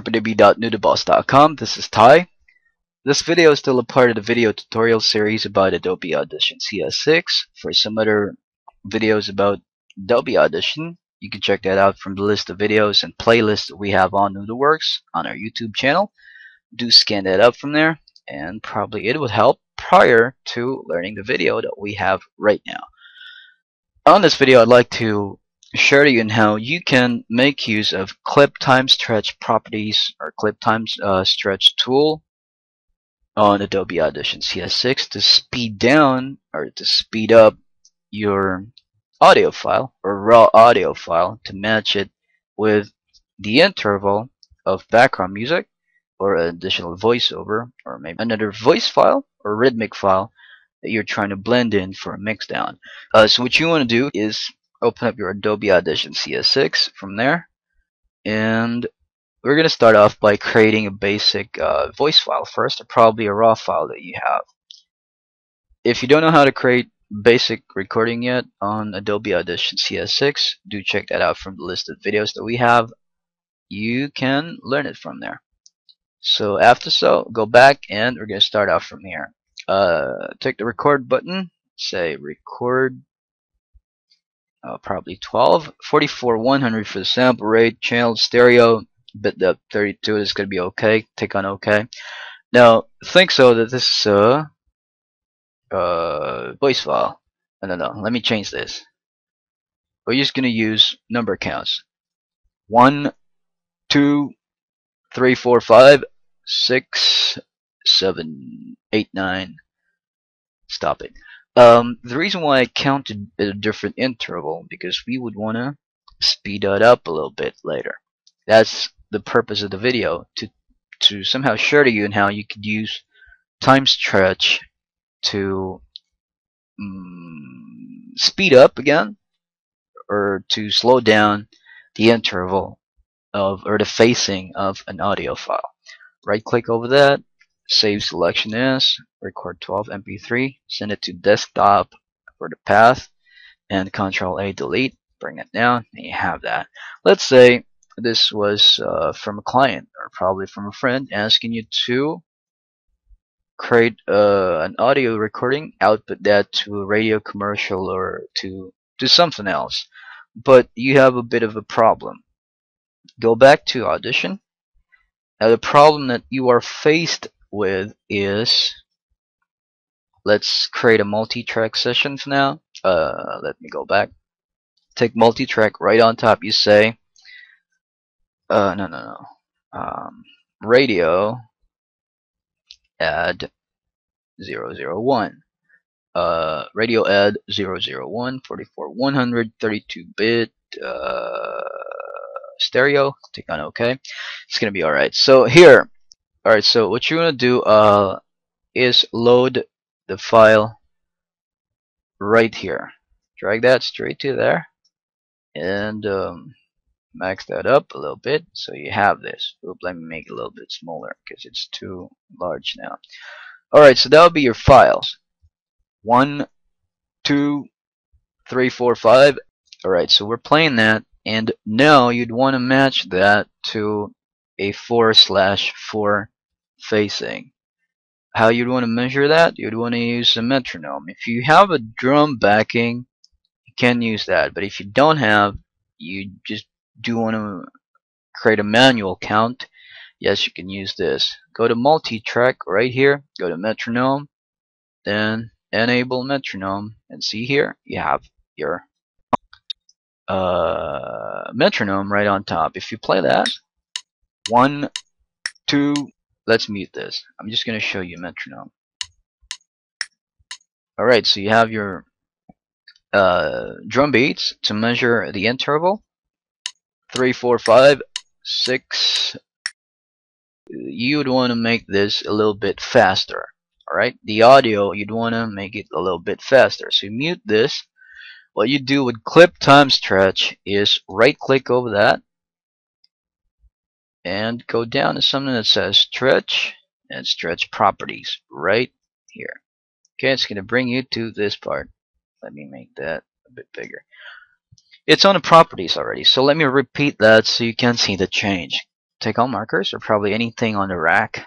www.noodleboss.com. This is Ty. This video is still a part of the video tutorial series about Adobe Audition CS6. For some other videos about Adobe Audition, you can check that out from the list of videos and playlists that we have on NoodleWorks on our YouTube channel. Do scan that up from there, and probably it would help prior to learning the video that we have right now. On this video, I'd like to share to you how you can make use of Clip Time Stretch properties or Clip Time Stretch tool on Adobe Audition CS6 to speed down or to speed up your audio file or raw audio file to match it with the interval of background music or an additional voiceover or maybe another voice file or rhythmic file that you're trying to blend in for a mixdown. So what you want to do is open up your Adobe Audition CS6 from there, and we're going to start off by creating a basic voice file first, or probably a raw file that you have. If you don't know how to create basic recording yet on Adobe Audition CS6, do check that out from the list of videos that we have. You can learn it from there. So go back, and we're going to start off from here. Take the record button, say record probably 12, 44, 100 for the sample rate, channel stereo, bit depth 32. This is going to be okay. Tick on okay. Now think so that this is a voice file. No, let me change this. We're just going to use number counts: 1, 2, 3, 4, 5, 6, 7, 8, 9. Stop it. The reason why I counted at a different interval, because we would want to speed that up a little bit later. That's the purpose of the video, to somehow share to you how you could use time stretch to speed up again, or to slow down the interval of or the phasing of an audio file. Right click over that, save selection as, record 12 MP3, send it to desktop for the path, and Control A delete, bring it down, and you have that. Let's say this was from a client or probably from a friend asking you to create an audio recording, output that to a radio commercial or to something else, but you have a bit of a problem. Go back to Audition. Now the problem that you are faced with is, let's create a multi-track session for now. Let me go back. Take multi-track right on top. You say, radio add 001. Radio add 001, 44, 100, 32-bit, stereo. Click on OK. It's gonna be all right. So here, all right. So what you wanna do is load the file right here. Drag that straight to there, and max that up a little bit. So you have this. Oop, let me make it a little bit smaller because it's too large now. All right. So that'll be your files. 1, 2, 3, 4, 5. All right. So we're playing that. And now you'd want to match that to a 4/4 phasing. How you'd want to measure that? You'd want to use a metronome. If you have a drum backing, you can use that. But if you don't have, you just do want to create a manual count. Yes, you can use this. Go to multi-track right here. Go to metronome. Then enable metronome. And see here, you have your metronome right on top. If you play that, 1, 2, let's mute this. I'm just going to show you metronome. Alright, so you have your drum beats to measure the interval. 3, 4, 5, 6. You would want to make this a little bit faster. Alright, the audio, you'd want to make it a little bit faster. So you mute this. What you do with Clip Time Stretch is right click over that and go down to something that says Stretch and Stretch Properties right here. Okay, it's going to bring you to this part. Let me make that a bit bigger. It's on the properties already, so let me repeat that so you can see the change. take all markers, or probably anything on the rack.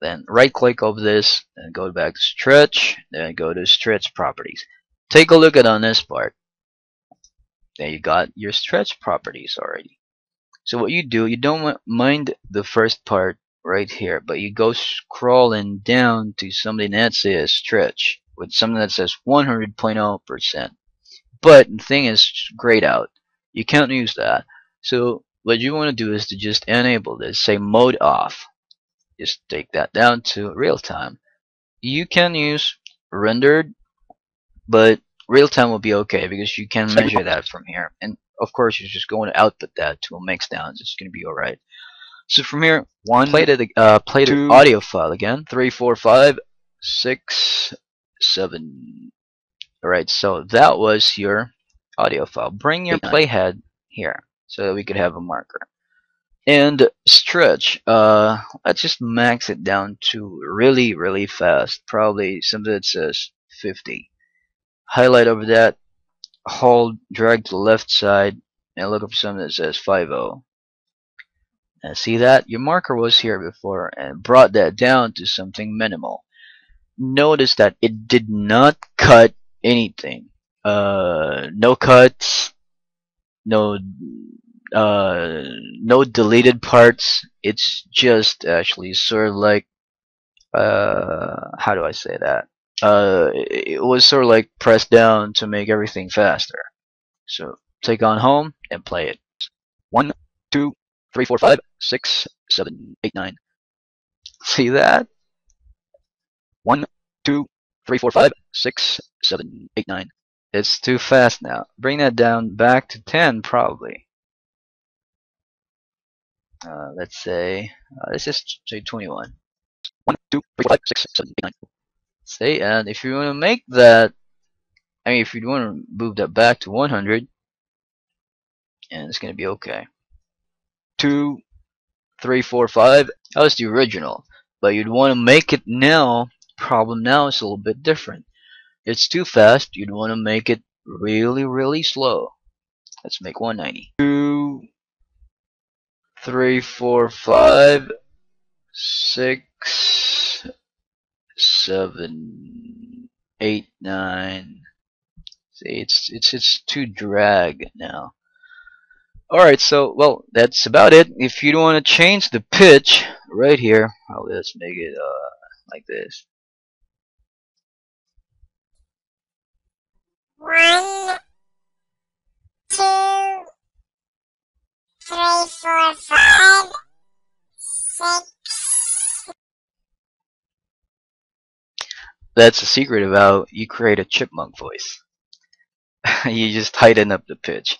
Then right click over this and go back to stretch, then go to stretch properties. Take a look at on this part. There you got your stretch properties already. So what you do, you don't mind the first part right here, but you go scrolling down to something that says stretch with something that says 100.0%. But the thing is grayed out. You can't use that. So what you want to do is to just enable this, say mode off. Just take that down to real time. You can use rendered, but real time will be okay because you can measure that from here. And of course, you're just going to output that to a mixdown. It's going to be all right. So from here, play the audio file again. 3, 4, 5, 6, 7. All right. So that was your audio file. Bring your playhead here so that we could have a marker. And stretch, let's just max it down to really, really fast. Probably something that says 50. Highlight over that, hold, drag to the left side, and look up something that says 50. And see that? Your marker was here before and brought that down to something minimal. Notice that it did not cut anything. No cuts, no deleted parts. It's just actually sort of like how do I say that, it was sort of like pressed down to make everything faster. So take on home and play it. 1, 2, 3, 4, 5, 6, 7, 8, 9. See that? 1, 2, 3, 4, 5, 6, 7, 8, 9. It's too fast now. Bring that down back to 10 probably. Let's say, let's just say 21. 1, 2, 3, 4, 5, 6, 7, 8, 9. Say, and if you want to make that, I mean, if you want to move that back to 100, and it's going to be okay. 2, 3, 4, 5. That was the original, but you'd want to make it now. Problem now is a little bit different. It's too fast. You'd want to make it really, really slow. Let's make 190. 2, 3, 4, 5, 6, 7, 8, 9. See, it's too drag now. Alright, so well, that's about it. If you don't want to change the pitch right here, let's make it like this. 1, 2, 3, 4, 5, 6. That's the secret of how you create a chipmunk voice. You just tighten up the pitch.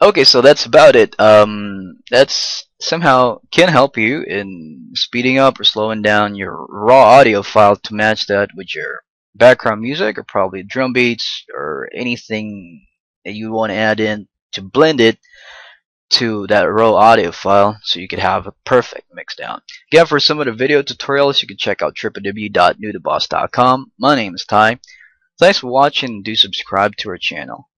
Okay, so that's about it. That's somehow can help you in speeding up or slowing down your raw audio file to match that with your background music, or probably drum beats or anything that you want to add in to blend it to that raw audio file so you could have a perfect mix down. Again, for some of the video tutorials, you can check out www.noodleboss.com. My name is Ty. Thanks for watching, and do subscribe to our channel.